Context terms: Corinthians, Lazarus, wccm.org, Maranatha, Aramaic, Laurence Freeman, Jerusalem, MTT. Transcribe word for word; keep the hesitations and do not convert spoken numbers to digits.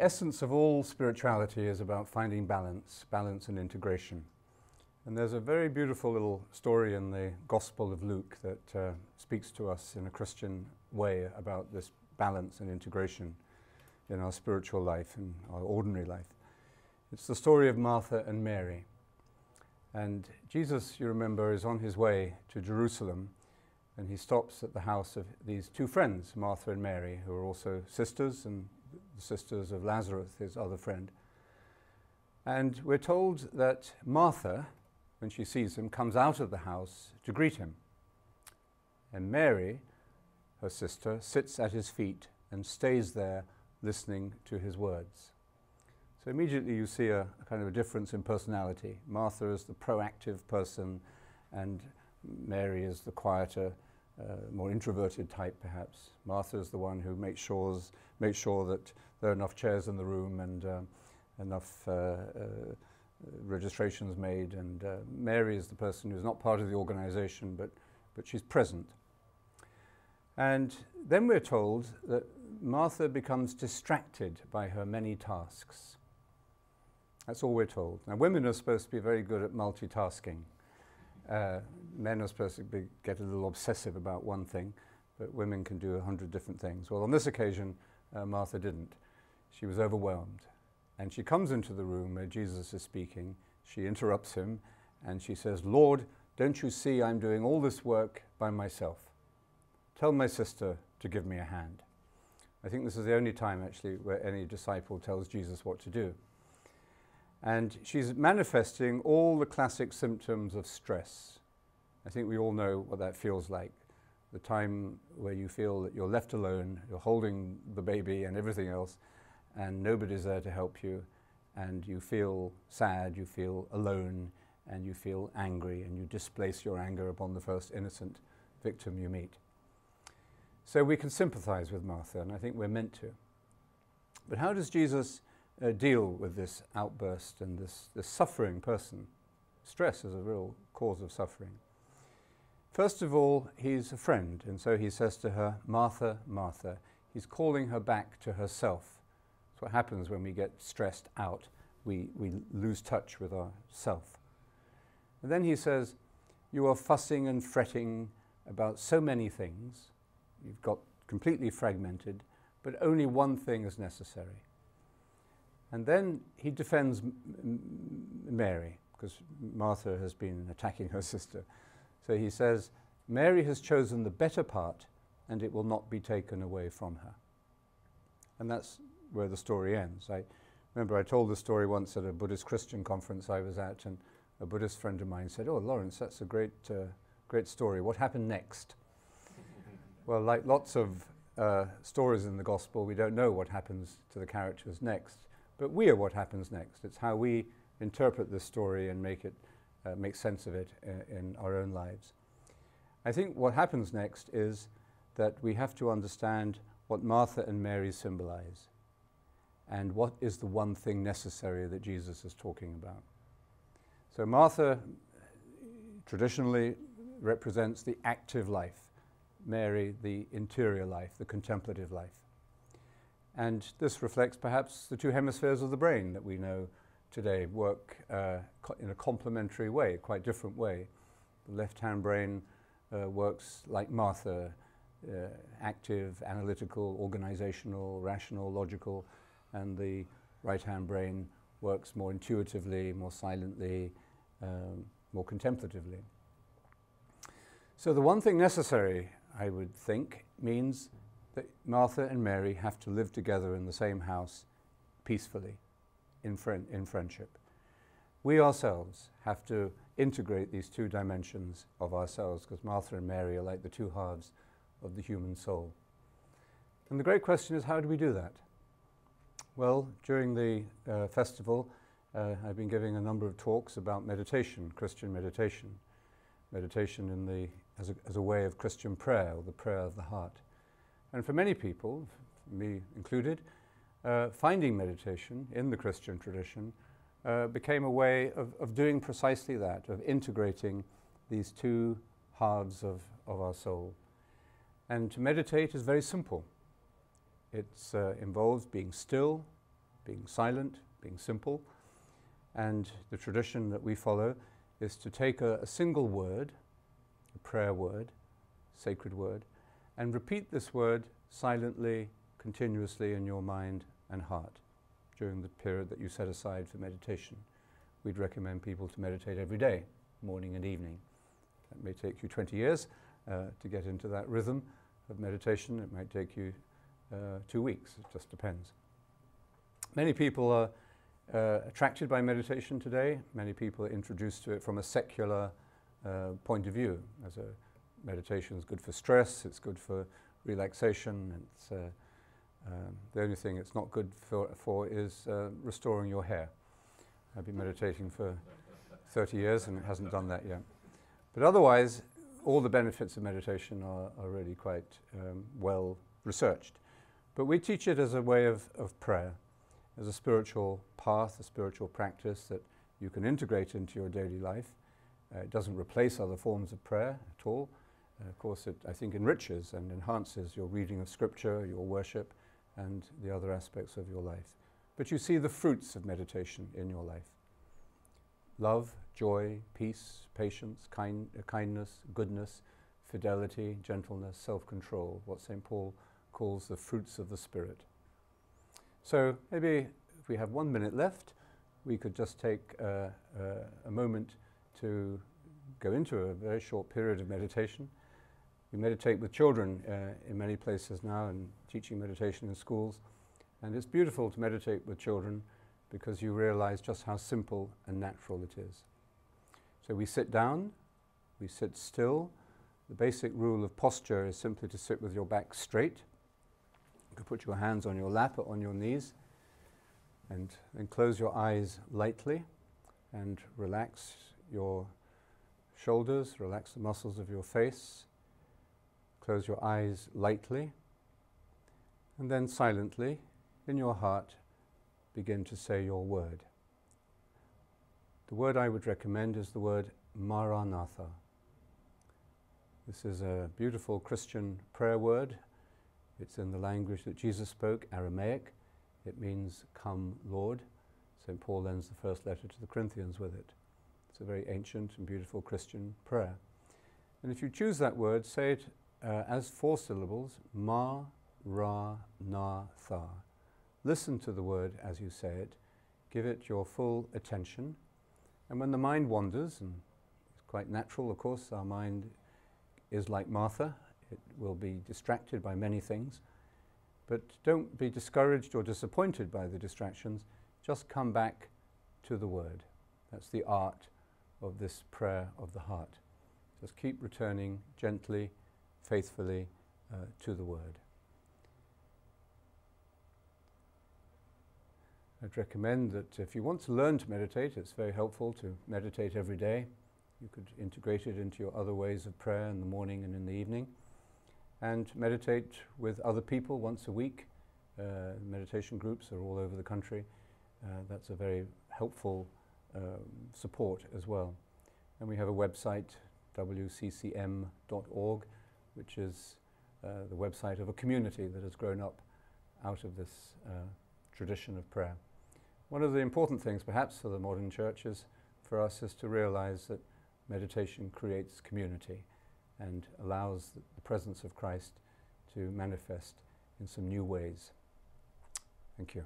the essence of all spirituality is about finding balance, balance and integration. And there's a very beautiful little story in the Gospel of Luke that uh, speaks to us in a Christian way about this balance and integration in our spiritual life, in our ordinary life. It's the story of Martha and Mary. And Jesus, you remember, is on his way to Jerusalem, and he stops at the house of these two friends, Martha and Mary, who are also sisters, and the sisters of Lazarus, his other friend. And we're told that Martha, when she sees him, comes out of the house to greet him. And Mary, her sister, sits at his feet and stays there listening to his words. So immediately you see a, a kind of a difference in personality. Martha is the proactive person, and Mary is the quieter, uh, more introverted type perhaps. Martha is the one who makes sure, makes sure that there are enough chairs in the room and uh, enough uh, uh, registrations made, and uh, Mary is the person who's not part of the organization, but, but she's present. And then we're told that Martha becomes distracted by her many tasks. That's all we're told. Now, women are supposed to be very good at multitasking. Uh, men are supposed to be, get a little obsessive about one thing, but women can do a hundred different things. Well, on this occasion, uh, Martha didn't. She was overwhelmed. And she comes into the room where Jesus is speaking. She interrupts him, and she says, "Lord, don't you see I'm doing all this work by myself? Tell my sister to give me a hand." I think this is the only time, actually, where any disciple tells Jesus what to do. And she's manifesting all the classic symptoms of stress. I think we all know what that feels like. The time where you feel that you're left alone, you're holding the baby and everything else, and nobody's there to help you, and you feel sad, you feel alone, and you feel angry, and you displace your anger upon the first innocent victim you meet. So we can sympathize with Martha, and I think we're meant to. But how does Jesus uh, deal with this outburst and this, this suffering person? Stress is a real cause of suffering. First of all, he's a friend, and so he says to her, "Martha, Martha." He's calling her back to herself. That's what happens when we get stressed out. We, we lose touch with our self. And then he says, "You are fussing and fretting about so many things. You've got completely fragmented, but only one thing is necessary." And then he defends Mary, because Martha has been attacking her sister. So he says, "Mary has chosen the better part, and it will not be taken away from her." And that's where the story ends. I remember I told the story once at a Buddhist Christian conference I was at, and a Buddhist friend of mine said, "Oh, Lawrence, that's a great, uh, great story. What happened next?" Well, like lots of uh, stories in the Gospel, we don't know what happens to the characters next, but we are what happens next. It's how we interpret this story and make it, uh, make sense of it in, in our own lives. I think what happens next is that we have to understand what Martha and Mary symbolize, and what is the one thing necessary that Jesus is talking about. So Martha traditionally represents the active life, Mary the interior life, the contemplative life. And this reflects perhaps the two hemispheres of the brain that we know today work uh, in a complementary way, quite different way. The left-hand brain uh, works like Martha, uh, active, analytical, organizational, rational, logical, and the right-hand brain works more intuitively, more silently, um, more contemplatively. So the one thing necessary, I would think, means that Martha and Mary have to live together in the same house peacefully, in, friend, in friendship. We ourselves have to integrate these two dimensions of ourselves, because Martha and Mary are like the two halves of the human soul. And the great question is, how do we do that? Well, during the uh, festival, uh, I've been giving a number of talks about meditation, Christian meditation. Meditation in the, as, a, as a way of Christian prayer, or the prayer of the heart. And for many people, me included, uh, finding meditation in the Christian tradition uh, became a way of, of doing precisely that, of integrating these two halves of, of our soul. And to meditate is very simple. It uh, involves being still, being silent, being simple. And the tradition that we follow is to take a, a single word, a prayer word, sacred word, and repeat this word silently, continuously in your mind and heart during the period that you set aside for meditation. We'd recommend people to meditate every day, morning and evening. That may take you twenty years uh, to get into that rhythm of meditation. It might take you uh, two weeks, it just depends. Many people are uh, attracted by meditation today. Many people are introduced to it from a secular uh, point of view. As a meditation is good for stress, it's good for relaxation, it's, uh, um, the only thing it's not good for, for is uh, restoring your hair. I've been meditating for thirty years and it hasn't done that yet. But otherwise, all the benefits of meditation are, are really quite um, well researched. But we teach it as a way of, of prayer, as a spiritual path, a spiritual practice that you can integrate into your daily life. Uh, it doesn't replace other forms of prayer at all. Uh, of course, it, I think, enriches and enhances your reading of scripture, your worship, and the other aspects of your life. But you see the fruits of meditation in your life. Love, joy, peace, patience, kind, uh, kindness, goodness, fidelity, gentleness, self-control, what Saint Paul calls the fruits of the Spirit. So maybe if we have one minute left, we could just take uh, uh, a moment to go into a very short period of meditation. You meditate with children uh, in many places now, and teaching meditation in schools. And it's beautiful to meditate with children because you realize just how simple and natural it is. So we sit down, we sit still. The basic rule of posture is simply to sit with your back straight. You can put your hands on your lap or on your knees, and then close your eyes lightly and relax your shoulders, relax the muscles of your face. Close your eyes lightly, and then silently, in your heart, begin to say your word. The word I would recommend is the word Maranatha. This is a beautiful Christian prayer word. It's in the language that Jesus spoke, Aramaic. It means, "Come, Lord." Saint Paul ends the first letter to the Corinthians with it. It's a very ancient and beautiful Christian prayer. And if you choose that word, say it uh, as four syllables, Ma-ra-na-tha. Listen to the word as you say it, give it your full attention, and when the mind wanders, and it's quite natural, of course, our mind is like Martha, it will be distracted by many things, but don't be discouraged or disappointed by the distractions, just come back to the word. That's the art of this prayer of the heart. Just keep returning gently, faithfully uh, to the word. I'd recommend that if you want to learn to meditate, it's very helpful to meditate every day. You could integrate it into your other ways of prayer in the morning and in the evening. And meditate with other people once a week. Uh, meditation groups are all over the country. Uh, that's a very helpful um, support as well. And we have a website, w c c m dot org, which is uh, the website of a community that has grown up out of this uh, tradition of prayer. One of the important things, perhaps, for the modern church is, for us, is to realize that meditation creates community and allows the presence of Christ to manifest in some new ways. Thank you.